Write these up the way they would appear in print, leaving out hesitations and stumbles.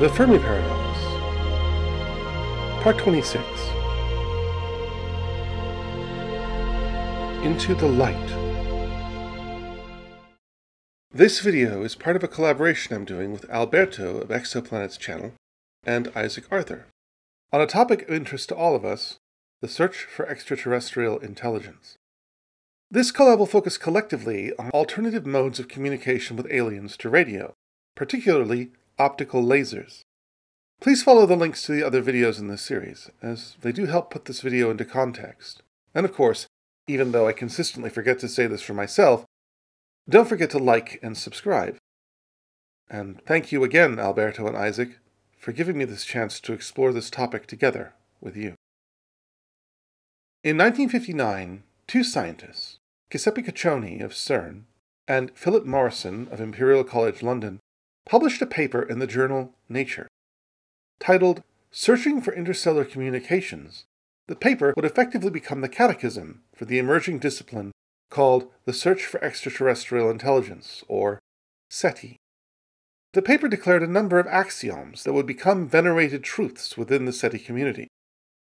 The Fermi Paradox, Part 26. Into the Light. This video is part of a collaboration I'm doing with Alberto of Exoplanets Channel and Isaac Arthur on a topic of interest to all of us, the search for extraterrestrial intelligence. This collab will focus collectively on alternative modes of communication with aliens to radio, particularly optical lasers. Please follow the links to the other videos in this series, as they do help put this video into context. And of course, even though I consistently forget to say this for myself, don't forget to like and subscribe. And thank you again, Alberto and Isaac, for giving me this chance to explore this topic together with you. In 1959, two scientists, Giuseppe Caccioni of CERN and Philip Morrison of Imperial College London, published a paper in the journal Nature, titled Searching for Interstellar Communications. The paper would effectively become the catechism for the emerging discipline called the Search for Extraterrestrial Intelligence, or SETI. The paper declared a number of axioms that would become venerated truths within the SETI community.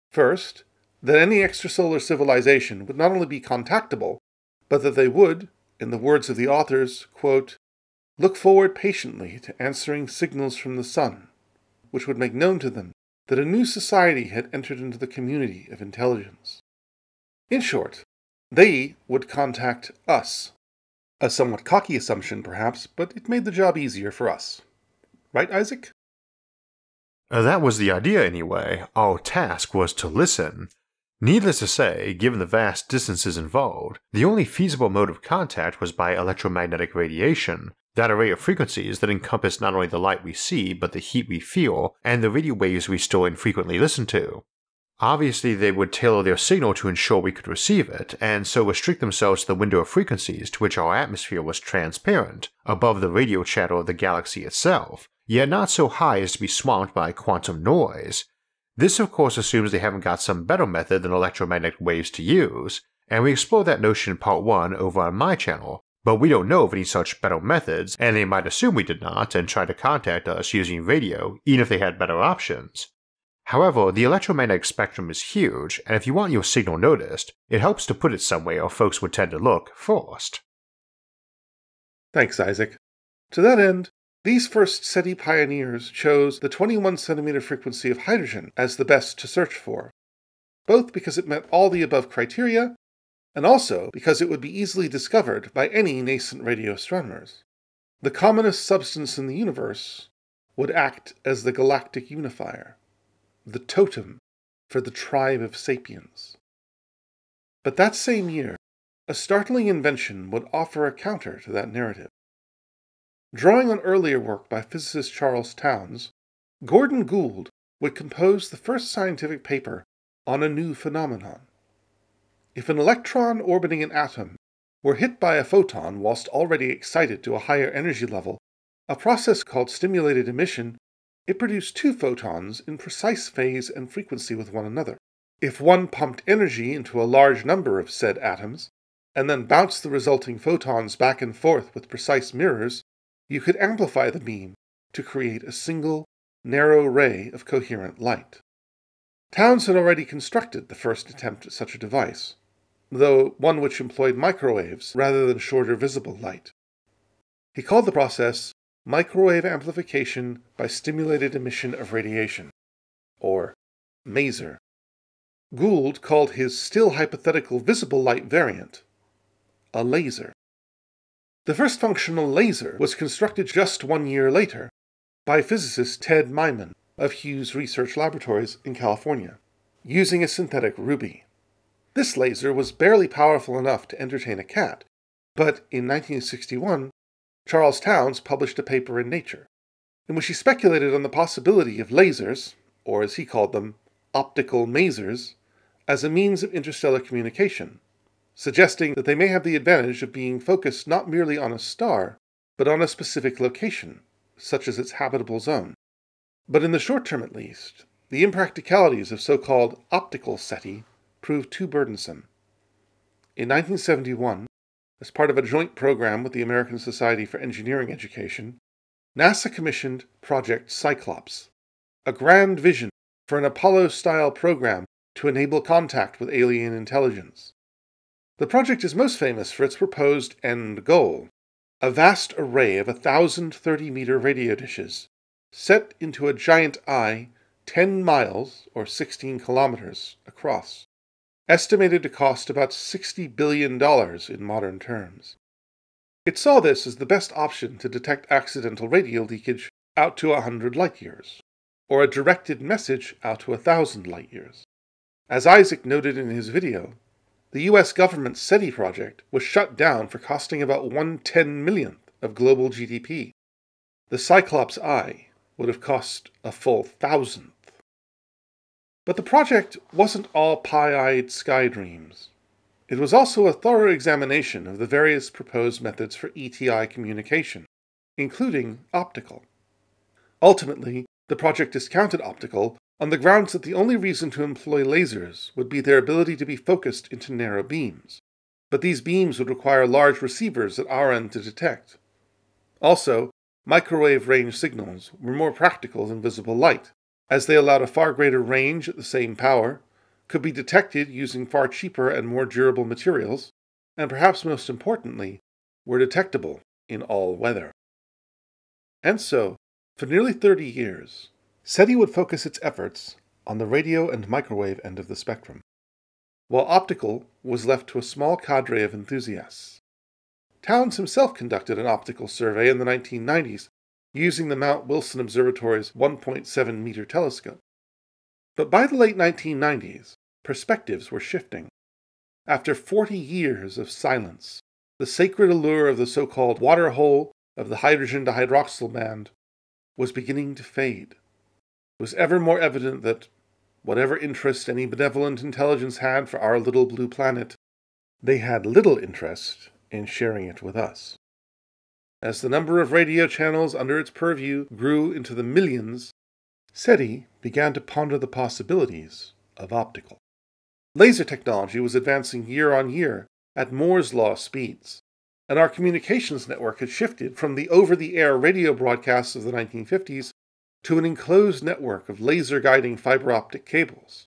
First, that any extrasolar civilization would not only be contactable, but that they would, in the words of the authors, quote, look forward patiently to answering signals from the sun, which would make known to them that a new society had entered into the community of intelligence. In short, they would contact us. A somewhat cocky assumption, perhaps, but it made the job easier for us. Right, Isaac? That was the idea, anyway. Our task was to listen. Needless to say, given the vast distances involved, the only feasible mode of contact was by electromagnetic radiation. That array of frequencies that encompass not only the light we see, but the heat we feel, and the radio waves we still infrequently listen to. Obviously, they would tailor their signal to ensure we could receive it, and so restrict themselves to the window of frequencies to which our atmosphere was transparent, above the radio chatter of the galaxy itself, yet not so high as to be swamped by quantum noise. This, of course, assumes they haven't got some better method than electromagnetic waves to use, and we explored that notion in Part 1 over on my channel. But we don't know of any such better methods, and they might assume we did not and try to contact us using radio, even if they had better options. However, the electromagnetic spectrum is huge, and if you want your signal noticed, it helps to put it somewhere folks would tend to look first. Thanks, Isaac. To that end, these first SETI pioneers chose the 21 centimeter frequency of hydrogen as the best to search for, both because it met all the above criteria, and also because it would be easily discovered by any nascent radio astronomers. The commonest substance in the universe would act as the galactic unifier, the totem for the tribe of sapiens. But that same year, a startling invention would offer a counter to that narrative. Drawing on earlier work by physicist Charles Townes, Gordon Gould would compose the first scientific paper on a new phenomenon. If an electron orbiting an atom were hit by a photon whilst already excited to a higher energy level, a process called stimulated emission, it produced two photons in precise phase and frequency with one another. If one pumped energy into a large number of said atoms, and then bounced the resulting photons back and forth with precise mirrors, you could amplify the beam to create a single, narrow ray of coherent light. Townes had already constructed the first attempt at such a device, though one which employed microwaves rather than shorter visible light. He called the process microwave amplification by stimulated emission of radiation, or MASER. Gould called his still hypothetical visible light variant a laser. The first functional laser was constructed just 1 year later by physicist Ted Maiman of Hughes Research Laboratories in California, using a synthetic ruby. This laser was barely powerful enough to entertain a cat, but in 1961, Charles Townes published a paper in Nature, in which he speculated on the possibility of lasers, or as he called them, optical masers, as a means of interstellar communication, suggesting that they may have the advantage of being focused not merely on a star, but on a specific location, such as its habitable zone. But in the short term at least, the impracticalities of so-called optical SETI proved too burdensome. In 1971, as part of a joint program with the American Society for Engineering Education, NASA commissioned Project Cyclops, a grand vision for an Apollo-style program to enable contact with alien intelligence. The project is most famous for its proposed end goal, a vast array of 1,030-meter radio dishes set into a giant eye 10 miles, or 16 kilometers, across, estimated to cost about $60 billion in modern terms. It saw this as the best option to detect accidental radio leakage out to 100 light-years, or a directed message out to 1,000 light-years. As Isaac noted in his video, the U.S. government's SETI project was shut down for costing about 1/10 millionth of global GDP. The Cyclops Eye would have cost a full 1,000th. But the project wasn't all pie-eyed sky dreams. It was also a thorough examination of the various proposed methods for ETI communication, including optical. Ultimately, the project discounted optical on the grounds that the only reason to employ lasers would be their ability to be focused into narrow beams, but these beams would require large receivers at our end to detect. Also, microwave range signals were more practical than visible light, as they allowed a far greater range at the same power, could be detected using far cheaper and more durable materials, and perhaps most importantly, were detectable in all weather. And so, for nearly 30 years, SETI would focus its efforts on the radio and microwave end of the spectrum, while optical was left to a small cadre of enthusiasts. Townes himself conducted an optical survey in the 1990s using the Mount Wilson Observatory's 1.7-meter telescope. But by the late 1990s, perspectives were shifting. After 40 years of silence, the sacred allure of the so-called water hole of the hydrogen-dihydroxyl band was beginning to fade. It was ever more evident that, whatever interest any benevolent intelligence had for our little blue planet, they had little interest in sharing it with us. As the number of radio channels under its purview grew into the millions, SETI began to ponder the possibilities of optical. Laser technology was advancing year on year at Moore's Law speeds, and our communications network had shifted from the over-the-air radio broadcasts of the 1950s to an enclosed network of laser-guiding fiber-optic cables.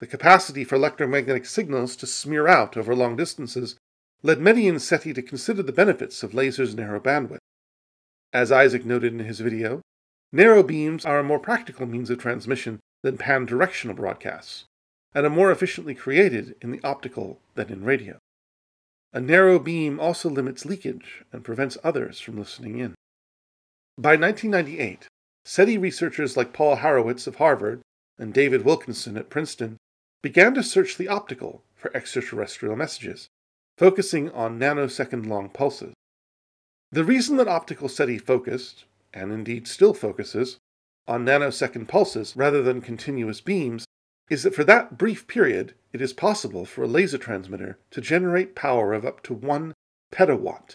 The capacity for electromagnetic signals to smear out over long distances led many in SETI to consider the benefits of lasers' narrow bandwidth. As Isaac noted in his video, narrow beams are a more practical means of transmission than pan-directional broadcasts, and are more efficiently created in the optical than in radio. A narrow beam also limits leakage and prevents others from listening in. By 1998, SETI researchers like Paul Horowitz of Harvard and David Wilkinson at Princeton began to search the optical for extraterrestrial messages, focusing on nanosecond-long pulses. The reason that optical SETI focused, and indeed still focuses, on nanosecond pulses rather than continuous beams is that for that brief period it is possible for a laser transmitter to generate power of up to 1 petawatt,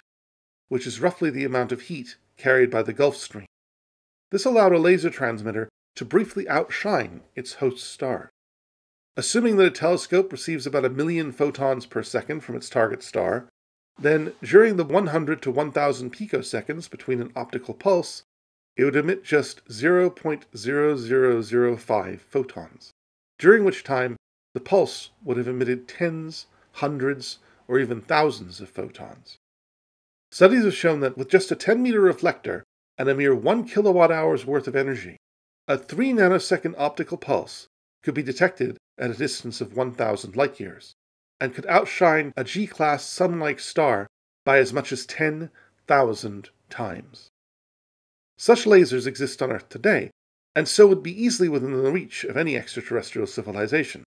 which is roughly the amount of heat carried by the Gulf Stream. This allowed a laser transmitter to briefly outshine its host star. Assuming that a telescope receives about 1 million photons per second from its target star, then during the 100 to 1,000 picoseconds between an optical pulse, it would emit just 0.0005 photons, during which time the pulse would have emitted tens, hundreds, or even thousands of photons. Studies have shown that with just a 10-meter reflector, and a mere 1 kilowatt-hour's worth of energy, a 3-nanosecond optical pulse could be detected at a distance of 1,000 light-years, and could outshine a G-class Sun-like star by as much as 10,000 times. Such lasers exist on Earth today, and so would be easily within the reach of any extraterrestrial civilization.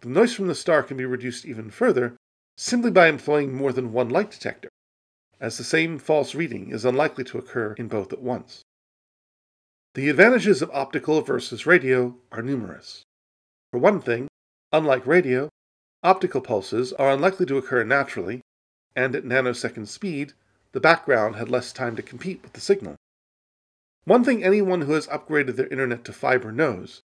The noise from the star can be reduced even further simply by employing more than one light detector, as the same false reading is unlikely to occur in both at once. The advantages of optical versus radio are numerous. For one thing, unlike radio, optical pulses are unlikely to occur naturally, and at nanosecond speed, the background had less time to compete with the signal. One thing anyone who has upgraded their internet to fiber knows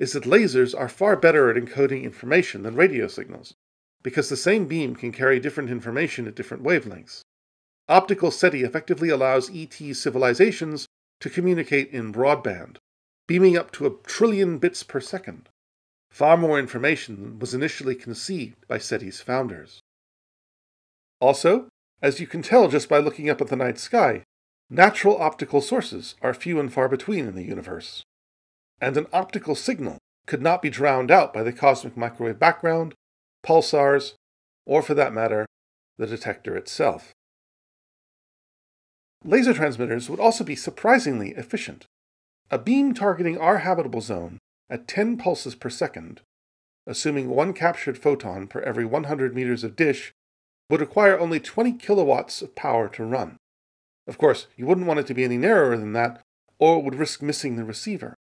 is that lasers are far better at encoding information than radio signals, because the same beam can carry different information at different wavelengths. Optical SETI effectively allows ET civilizations to communicate in broadband, beaming up to 1 trillion bits per second. Far more information than was initially conceived by SETI's founders. Also, as you can tell just by looking up at the night sky, natural optical sources are few and far between in the universe. And an optical signal could not be drowned out by the cosmic microwave background, pulsars, or for that matter, the detector itself. Laser transmitters would also be surprisingly efficient. A beam targeting our habitable zone at 10 pulses per second, assuming one captured photon per every 100 meters of dish, would require only 20 kilowatts of power to run. Of course, you wouldn't want it to be any narrower than that, or it would risk missing the receiver.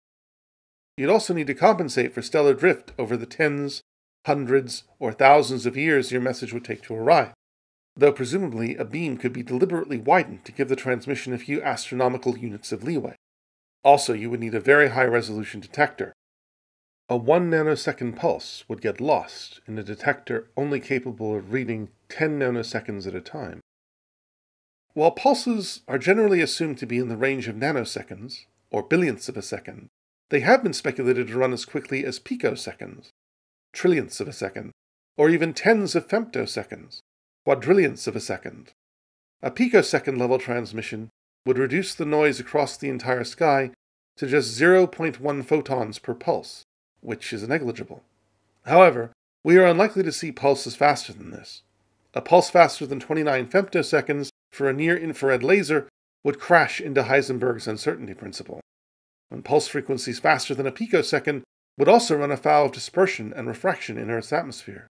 You'd also need to compensate for stellar drift over the tens, hundreds, or thousands of years your message would take to arrive, though presumably a beam could be deliberately widened to give the transmission a few astronomical units of leeway. Also, you would need a very high-resolution detector. A 1 nanosecond pulse would get lost in a detector only capable of reading 10 nanoseconds at a time. While pulses are generally assumed to be in the range of nanoseconds, or billionths of a second, they have been speculated to run as quickly as picoseconds, trillionths of a second, or even tens of femtoseconds, quadrillionths of a second. A picosecond level transmission would reduce the noise across the entire sky to just 0.1 photons per pulse, which is negligible. However, we are unlikely to see pulses faster than this. A pulse faster than 29 femtoseconds for a near-infrared laser would crash into Heisenberg's uncertainty principle. And pulse frequencies faster than a picosecond would also run afoul of dispersion and refraction in Earth's atmosphere.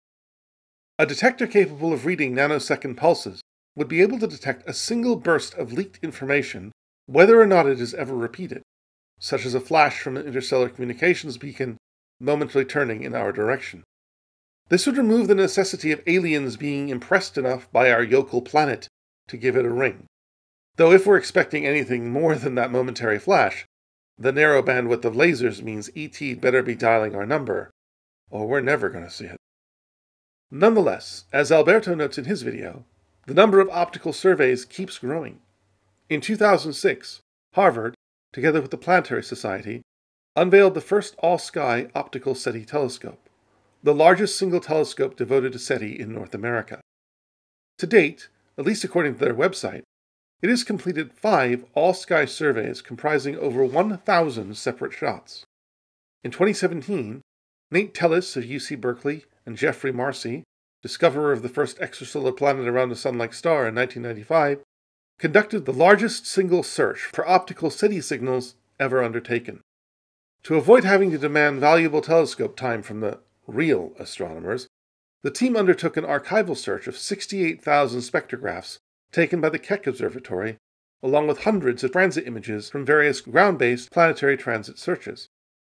A detector capable of reading nanosecond pulses would be able to detect a single burst of leaked information, whether or not it is ever repeated, such as a flash from an interstellar communications beacon momentarily turning in our direction. This would remove the necessity of aliens being impressed enough by our yokel planet to give it a ring. Though if we're expecting anything more than that momentary flash, the narrow bandwidth of lasers means ET better be dialing our number, or we're never going to see it. Nonetheless, as Alberto notes in his video, the number of optical surveys keeps growing. In 2006, Harvard, together with the Planetary Society, unveiled the first all-sky optical SETI telescope, the largest single telescope devoted to SETI in North America. To date, at least according to their website, it has completed 5 all-sky surveys comprising over 1,000 separate shots. In 2017, Nate Tellis of UC Berkeley and Geoffrey Marcy, discoverer of the first extrasolar planet around a sun-like star in 1995, conducted the largest single search for optical SETI signals ever undertaken. To avoid having to demand valuable telescope time from the real astronomers, the team undertook an archival search of 68,000 spectrographs taken by the Keck Observatory, along with hundreds of transit images from various ground-based planetary transit searches.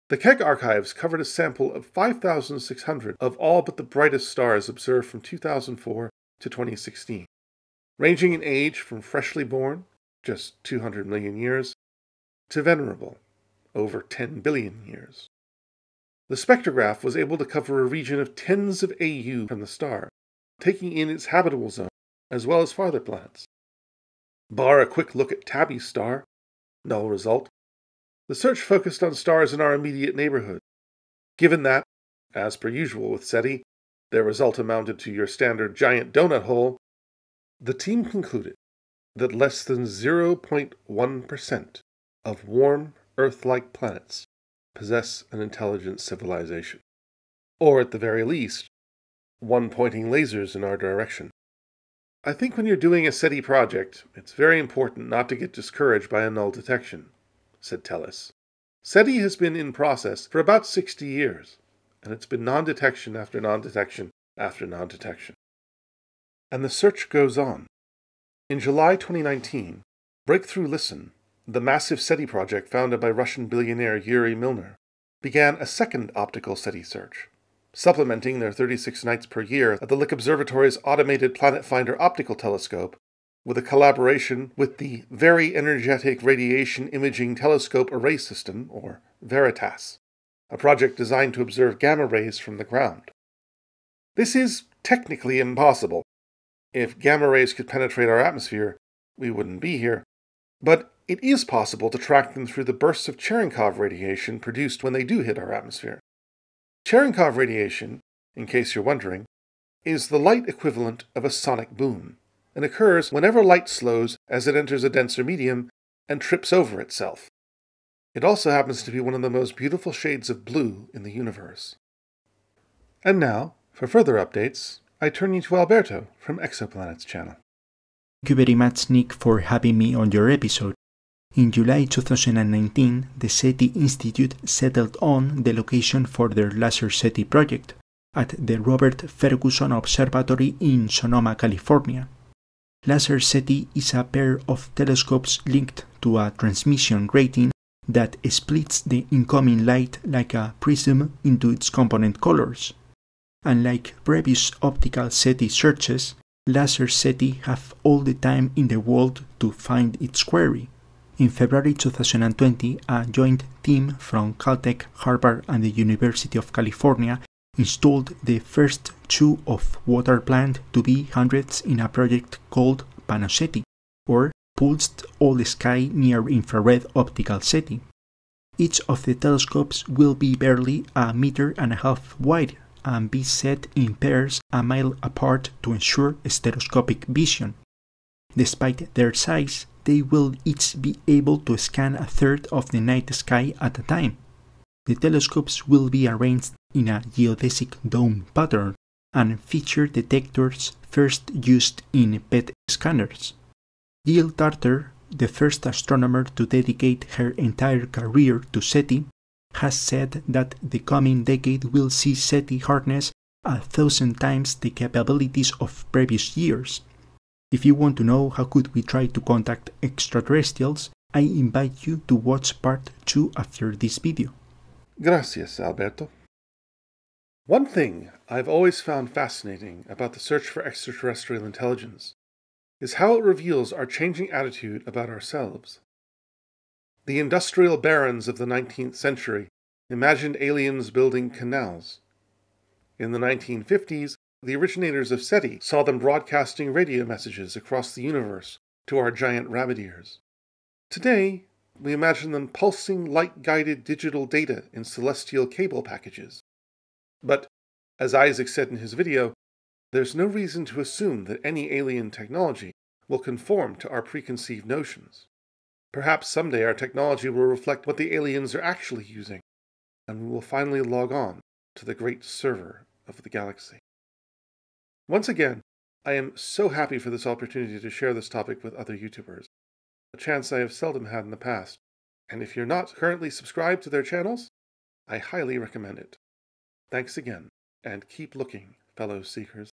The Keck archives covered a sample of 5,600 of all but the brightest stars observed from 2004 to 2016, ranging in age from freshly born, just 200 million years, to venerable, over 10 billion years. The spectrograph was able to cover a region of tens of AU from the star, taking in its habitable zone, as well as farther planets. Bar a quick look at Tabby's star, null result, the search focused on stars in our immediate neighborhood. Given that, as per usual with SETI, their result amounted to your standard giant donut hole, the team concluded that less than 0.1% of warm, Earth-like planets possess an intelligent civilization, or at the very least, one pointing lasers in our direction. I think when you're doing a SETI project, it's very important not to get discouraged by a null detection, said Tellis. SETI has been in process for about 60 years, and it's been non-detection after non-detection after non-detection. And the search goes on. In July 2019, Breakthrough Listen, the massive SETI project founded by Russian billionaire Yuri Milner, began a second optical SETI search, supplementing their 36 nights per year at the Lick Observatory's automated Planet Finder optical telescope with a collaboration with the Very Energetic Radiation Imaging Telescope Array System, or VERITAS, a project designed to observe gamma rays from the ground. This is, technically impossible. If gamma rays could penetrate our atmosphere, we wouldn't be here. But it is possible to track them through the bursts of Cherenkov radiation produced when they do hit our atmosphere. Cherenkov radiation, in case you're wondering, is the light equivalent of a sonic boom, and occurs whenever light slows as it enters a denser medium and trips over itself. It also happens to be one of the most beautiful shades of blue in the universe. And now, for further updates, I turn you to Alberto from Exoplanets Channel. Thank you very much, Nick, for having me on your episode. In July 2019, the SETI Institute settled on the location for their LASER SETI project, at the Robert Ferguson Observatory in Sonoma, California. LASER SETI is a pair of telescopes linked to a transmission grating that splits the incoming light like a prism into its component colors. Unlike previous optical SETI searches, LASER SETI have all the time in the world to find its query. In February 2020, a joint team from Caltech, Harvard, and the University of California installed the first two of what are planned to be hundreds in a project called Panoseti, or Pulsed All-Sky Near-Infrared Optical SETI. Each of the telescopes will be barely 1.5 meters wide and be set in pairs 1 mile apart to ensure stereoscopic vision. Despite their size, they will each be able to scan 1/3 of the night sky at a time. The telescopes will be arranged in a geodesic dome pattern and feature detectors first used in PET scanners. Giuseppe Caccioni, the first astronomer to dedicate her entire career to SETI, has said that the coming decade will see SETI harness 1,000 times the capabilities of previous years. If you want to know how could we try to contact extraterrestrials, I invite you to watch part 2 after this video. Gracias, Alberto. One thing I've always found fascinating about the search for extraterrestrial intelligence is how it reveals our changing attitude about ourselves. The industrial barons of the 19th century imagined aliens building canals. In the 1950s, the originators of SETI saw them broadcasting radio messages across the universe to our giant rabbit ears. Today, we imagine them pulsing light-guided digital data in celestial cable packages. But, as Isaac said in his video, there's no reason to assume that any alien technology will conform to our preconceived notions. Perhaps someday our technology will reflect what the aliens are actually using, and we will finally log on to the great server of the galaxy. Once again, I am so happy for this opportunity to share this topic with other YouTubers, a chance I have seldom had in the past, and if you're not currently subscribed to their channels, I highly recommend it. Thanks again, and keep looking, fellow seekers.